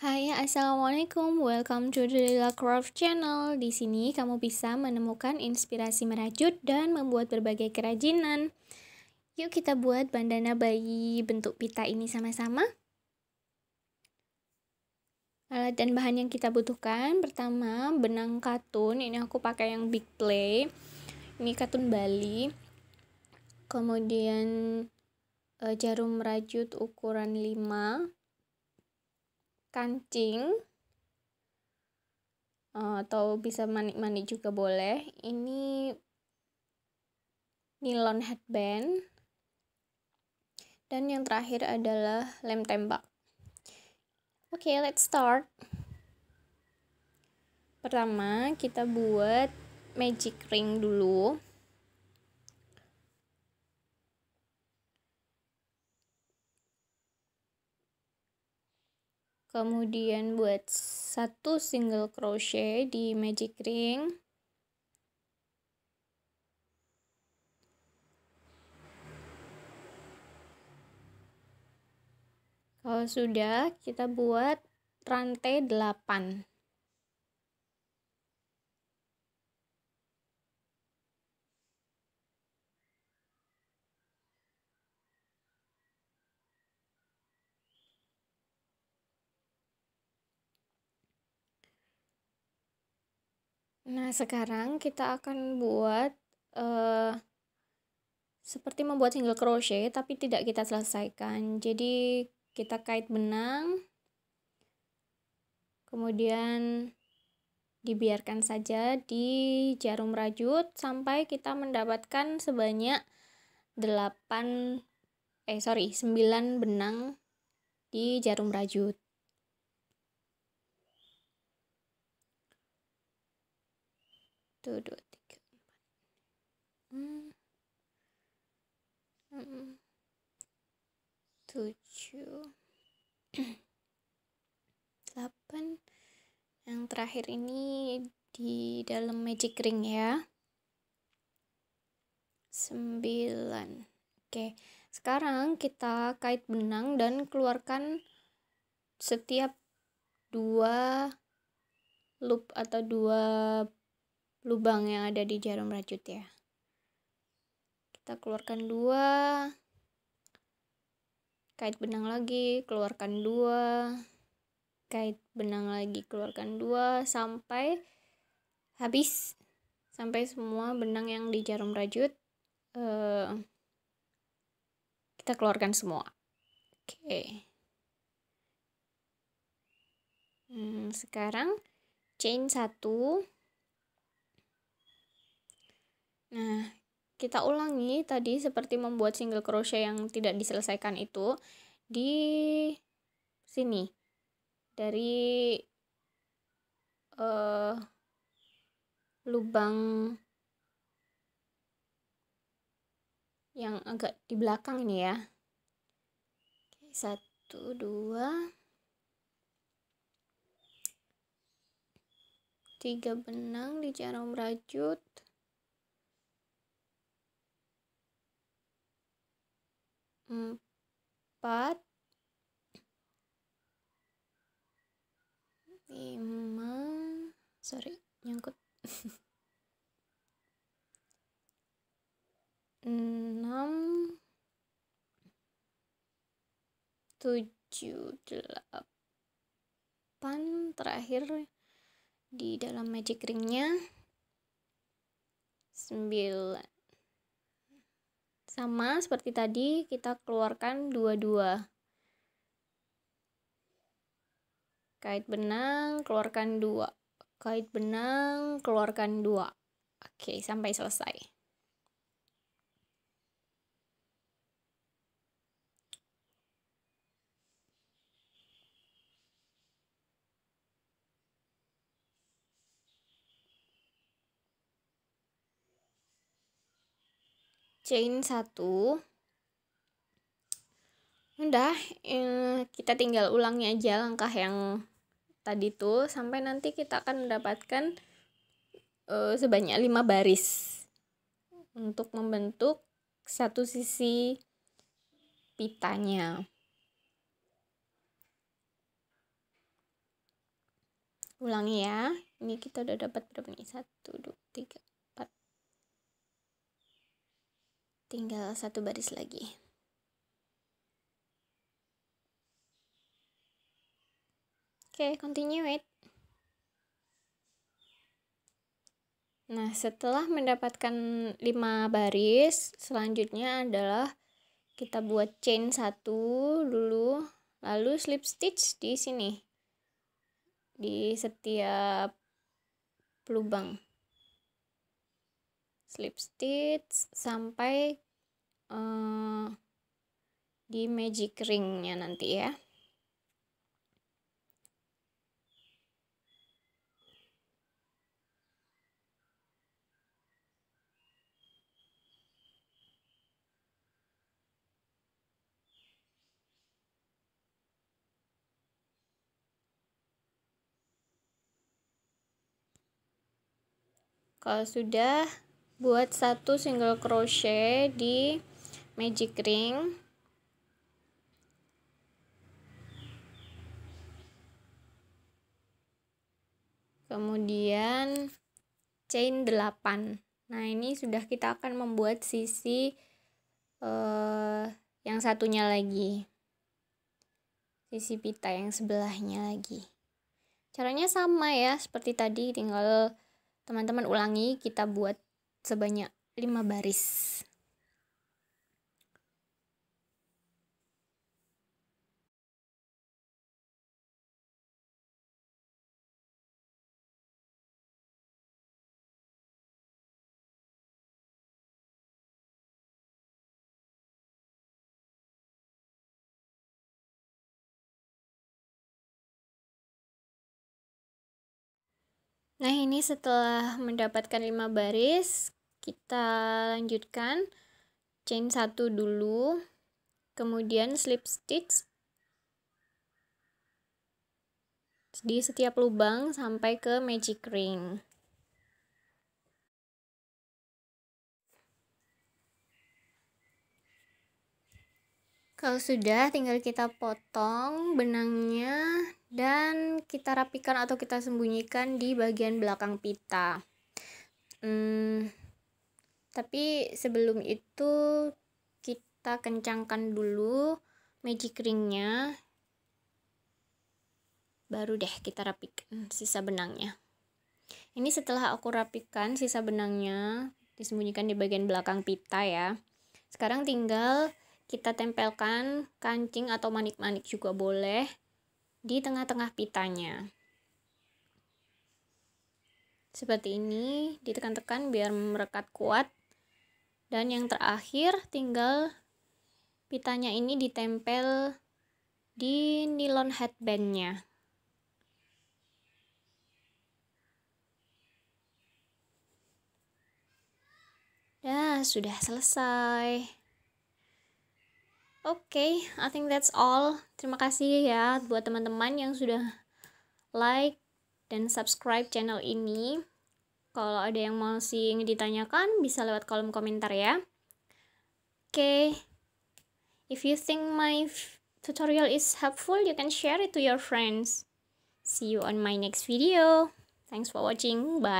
Hai, assalamualaikum. Welcome to Delilla Craft Channel. Di sini kamu bisa menemukan inspirasi merajut dan membuat berbagai kerajinan. Yuk kita buat bandana bayi bentuk pita ini sama-sama. Alat dan bahan yang kita butuhkan, pertama benang katun. Ini aku pakai yang big play. Ini katun Bali. Kemudian jarum merajut ukuran 5. Kancing atau bisa manik-manik juga boleh. Ini nylon headband, dan yang terakhir adalah lem tembak. Oke, let's start. Pertama kita buat magic ring dulu. Kemudian buat satu single crochet di magic ring. Kalau sudah, kita buat rantai 8. Nah, sekarang kita akan buat seperti membuat single crochet, tapi tidak kita selesaikan. Jadi, kita kait benang, kemudian dibiarkan saja di jarum rajut sampai kita mendapatkan sebanyak 9 benang di jarum rajut. Tuh, 2, 3, 4, 7, 8. Yang terakhir ini di dalam magic ring ya, 9. Oke, sekarang kita kait benang dan keluarkan setiap 2 loop atau 2 lubang yang ada di jarum rajut ya. Kita keluarkan 2, kait benang lagi, keluarkan 2, kait benang lagi, keluarkan 2, sampai habis, sampai semua benang yang di jarum rajut kita keluarkan semua. Oke. Sekarang chain 1. Nah, kita ulangi tadi seperti membuat single crochet yang tidak diselesaikan itu di sini. Dari lubang yang agak di belakang ini ya. Oke, 1, 2. 3 benang di jarum rajut. Empat, 5, sorry nyangkut, 6, 7, 8, terakhir di dalam magic ringnya 9. Sama seperti tadi, kita keluarkan 2-2. Kait benang, keluarkan 2. Kait benang, keluarkan 2. Oke, sampai selesai. Chain 1. Udah, kita tinggal ulangi aja langkah yang tadi tuh sampai nanti kita akan mendapatkan sebanyak 5 baris untuk membentuk satu sisi pitanya. Ulangi ya, ini kita udah dapat berapa nih? 1, 2, 3, 4. Tinggal 1 baris lagi. Oke, continue it. Nah, setelah mendapatkan 5 baris, selanjutnya adalah kita buat chain 1 dulu, lalu slip stitch di sini, di setiap lubang. Slip stitch sampai di magic ringnya nanti ya. Kalau sudah, buat 1 single crochet di magic ring. Kemudian chain 8. Nah, ini sudah kita akan membuat sisi yang satunya lagi. Sisi pita yang sebelahnya lagi. Caranya sama ya, seperti tadi, tinggal teman-teman ulangi, kita buat sebanyak 5 baris. Nah, ini setelah mendapatkan 5 baris, kita lanjutkan chain 1 dulu, kemudian slip stitch di setiap lubang sampai ke magic ring. Kalau sudah, tinggal kita potong benangnya dan kita rapikan atau kita sembunyikan di bagian belakang pita. Tapi sebelum itu kita kencangkan dulu magic ringnya, baru deh kita rapikan sisa benangnya. Ini setelah aku rapikan sisa benangnya, disembunyikan di bagian belakang pita ya. Sekarang tinggal kita tempelkan kancing atau manik-manik juga boleh di tengah-tengah pitanya seperti ini, ditekan-tekan biar merekat kuat. Dan yang terakhir, tinggal pitanya ini ditempel di nylon headbandnya. Nah, sudah selesai. Oke, I think that's all. Terima kasih ya buat teman-teman yang sudah like dan subscribe channel ini. Kalau ada yang masih ingin ditanyakan, bisa lewat kolom komentar ya. Oke, if you think my tutorial is helpful, you can share it to your friends. See you on my next video. Thanks for watching. Bye.